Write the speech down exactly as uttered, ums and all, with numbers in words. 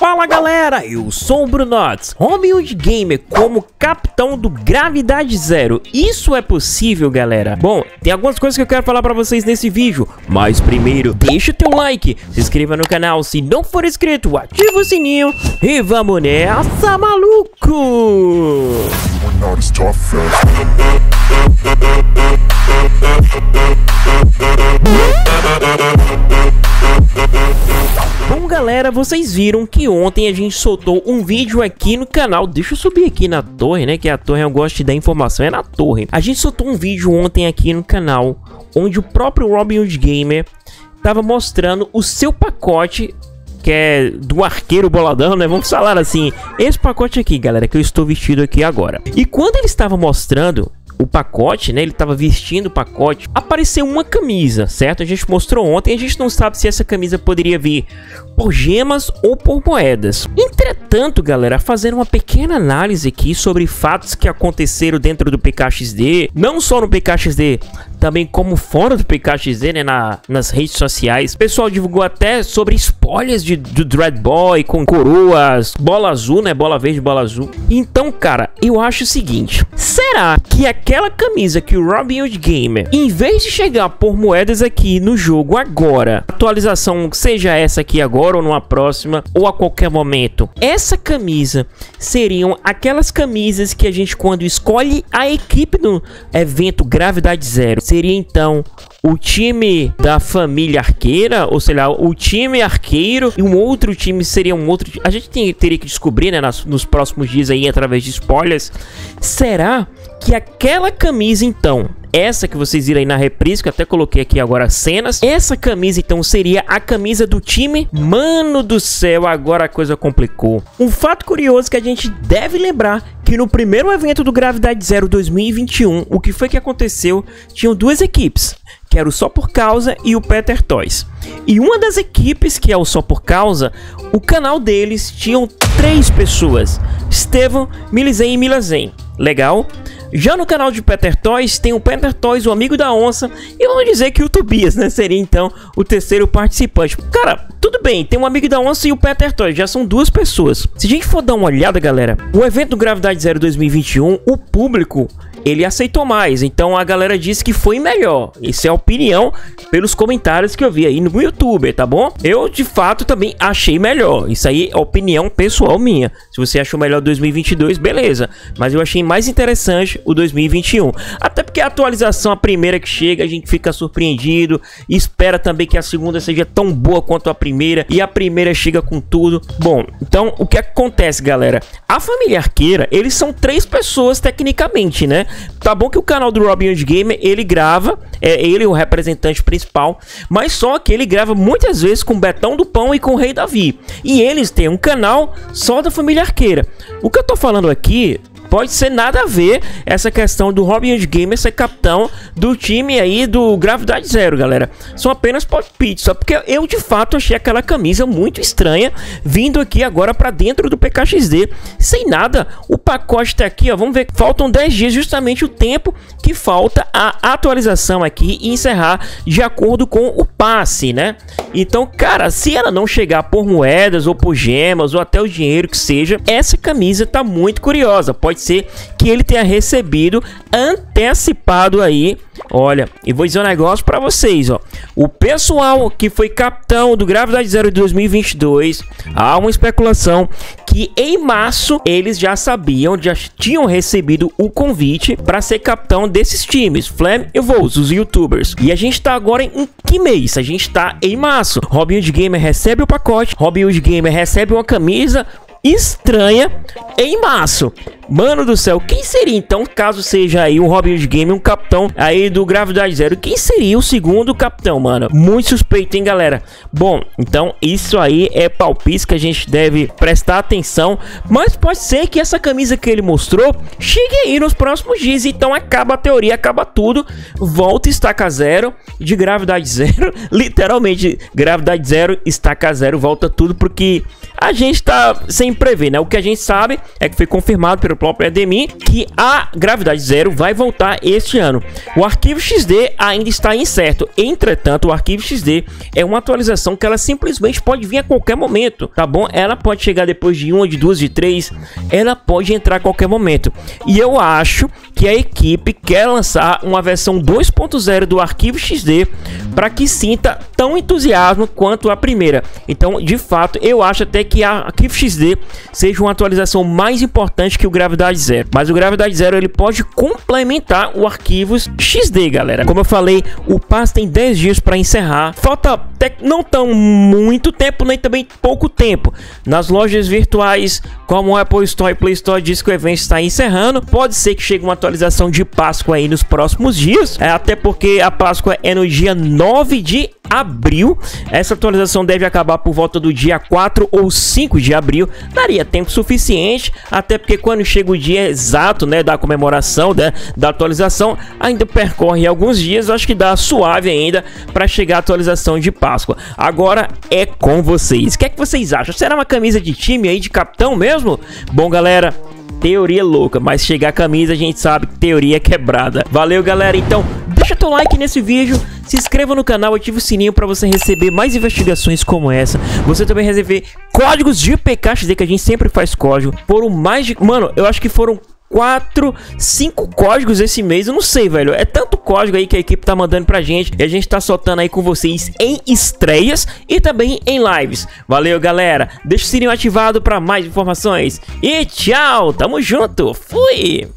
Fala galera, eu sou o Brunotes, Robin Hood Gamer como capitão do Gravidade Zero. Isso é possível, galera? Bom, tem algumas coisas que eu quero falar pra vocês nesse vídeo, mas primeiro, deixa o teu like, se inscreva no canal, se não for inscrito, ativa o sininho e vamos nessa, maluco! Bom galera, vocês viram que ontem a gente soltou um vídeo aqui no canal. Deixa eu subir aqui na torre, né, que a torre eu gosto de dar informação, é na torre. A gente soltou um vídeo ontem aqui no canal, onde o próprio Robin Hood Gamer tava mostrando o seu pacote, que é do arqueiro boladão, né? Vamos falar assim, esse pacote aqui, galera, que eu estou vestido aqui agora. E quando ele estava mostrando o pacote, né, ele tava vestindo o pacote, apareceu uma camisa, certo? A gente mostrou ontem, a gente não sabe se essa camisa poderia vir por gemas ou por moedas. Entretanto, galera, fazer uma pequena análise aqui sobre fatos que aconteceram dentro do P K X D, não só no P K X D, também como fora do P K X D, né, na, nas redes sociais. O pessoal divulgou até sobre spoilers de, do Dreadboy com coroas, bola azul, né, bola verde, bola azul. Então, cara, eu acho o seguinte, será que a aquela camisa que o Robin Hood Gamer, em vez de chegar por moedas aqui no jogo agora, atualização, seja essa aqui agora ou numa próxima ou a qualquer momento, essa camisa seriam aquelas camisas que a gente, quando escolhe a equipe do evento Gravidade Zero, seria então o time da família arqueira, ou sei lá, o time arqueiro, e um outro time seria um outro time. A gente tem, teria que descobrir, né, nas, nos próximos dias aí, através de spoilers. Será que aquela camisa, então, essa que vocês viram aí na reprise, que eu até coloquei aqui agora as cenas, essa camisa então seria a camisa do time? Mano do céu, agora a coisa complicou. Um fato curioso que a gente deve lembrar, que no primeiro evento do Gravidade Zero dois mil e vinte e um, o que foi que aconteceu? Tinham duas equipes, que era o Só Por Causa e o Peter Toys. E uma das equipes, que é o Só Por Causa, o canal deles tinham três pessoas: Estevão, Milizem e Milazem. Legal? Já no canal de Peter Toys tem o Peter Toys, o Amigo da Onça, e vamos dizer que o Tobias, né, seria então o terceiro participante. Cara, tudo bem, tem o Amigo da Onça e o Peter Toys, já são duas pessoas. Se a gente for dar uma olhada, galera, o evento do Gravidade Zero dois mil e vinte e um, o público, ele aceitou mais, então a galera disse que foi melhor. Isso é a opinião pelos comentários que eu vi aí no YouTube, tá bom? Eu, de fato, também achei melhor. Isso aí é opinião pessoal minha. Se você achou melhor dois mil e vinte e dois, beleza. Mas eu achei mais interessante o dois mil e vinte e um. Até porque a atualização, a primeira que chega, a gente fica surpreendido. Espera também que a segunda seja tão boa quanto a primeira. E a primeira chega com tudo. Bom, então o que acontece, galera? A família arqueira, eles são três pessoas tecnicamente, né? Tá bom que o canal do Robin Hood Gamer, ele grava, é ele o representante principal, mas só que ele grava muitas vezes com o Betão do Pão e com o Rei Davi. E eles têm um canal só da família arqueira. O que eu tô falando aqui pode ser nada a ver essa questão do Robin Hood Gamer ser capitão do time aí do Gravidade Zero, galera. São apenas palpites, só porque eu de fato achei aquela camisa muito estranha vindo aqui agora pra dentro do P K X D. Sem nada, o pacote tá aqui, ó, vamos ver, faltam dez dias, justamente o tempo que falta a atualização aqui e encerrar de acordo com o passe, né? Então, cara, se ela não chegar por moedas ou por gemas ou até o dinheiro que seja, essa camisa tá muito curiosa, pode ser que ele tenha recebido antecipado aí. Olha, e vou dizer um negócio pra vocês, ó, o pessoal que foi capitão do Gravidade Zero de dois mil e vinte e dois, há uma especulação que em março eles já sabiam, já tinham recebido o convite pra ser capitão desses times, Flam e Vols, os youtubers. E a gente tá agora em que mês? A gente tá em março. Robin Hood Gamer recebe o pacote, Robin Hood Gamer recebe uma camisa estranha em março. Mano do céu, quem seria então, caso seja aí um Robin Hood Gamer, um capitão aí do Gravidade Zero, quem seria o segundo capitão, mano? Muito suspeito, hein, galera? Bom, então isso aí é palpite que a gente deve prestar atenção, mas pode ser que essa camisa que ele mostrou chegue aí nos próximos dias, então acaba a teoria, acaba tudo, volta estaca zero de Gravidade Zero, literalmente, Gravidade Zero, estaca zero, volta tudo, porque a gente tá sem prever, né? O que a gente sabe é que foi confirmado pelo própria de mim, que a Gravidade Zero vai voltar este ano. O arquivo X D ainda está incerto. Entretanto, o arquivo X D é uma atualização que ela simplesmente pode vir a qualquer momento, tá bom? Ela pode chegar depois de uma, de duas, de três. Ela pode entrar a qualquer momento. E eu acho que a equipe quer lançar uma versão dois ponto zero do arquivo X D para que sinta tão entusiasmo quanto a primeira. Então, de fato, eu acho até que a arquivo X D seja uma atualização mais importante que o Gravidade Zero. Mas o Gravidade Zero ele pode complementar o arquivos X D, galera. Como eu falei, o passe tem dez dias para encerrar. Falta até não tão muito tempo, nem também pouco tempo. Nas lojas virtuais, como a Apple Store e Play Store, diz que o evento está encerrando. Pode ser que chegue uma atualização de Páscoa aí nos próximos dias. É, até porque a Páscoa é no dia nove de abril. Essa atualização deve acabar por volta do dia quatro ou cinco de abril. Daria tempo suficiente, até porque quando chega o dia exato, né, da comemoração, né, da atualização, ainda percorre alguns dias. Acho que dá suave ainda para chegar a atualização de Páscoa. Agora é com vocês. O que é que vocês acham? Será uma camisa de time aí, de capitão mesmo? Bom, galera, teoria louca, mas chegar a camisa a gente sabe que teoria é quebrada. Valeu, galera. Então, deixa teu like nesse vídeo, se inscreva no canal, ative o sininho para você receber mais investigações como essa. Você também receber códigos de P K X D, que a gente sempre faz código. Foram mais de... Mano, eu acho que foram quatro, cinco códigos esse mês. Eu não sei, velho. É tanto código aí que a equipe tá mandando pra gente. E a gente tá soltando aí com vocês em estreias e também em lives. Valeu, galera. Deixa o sininho ativado pra mais informações. E tchau. Tamo junto. Fui.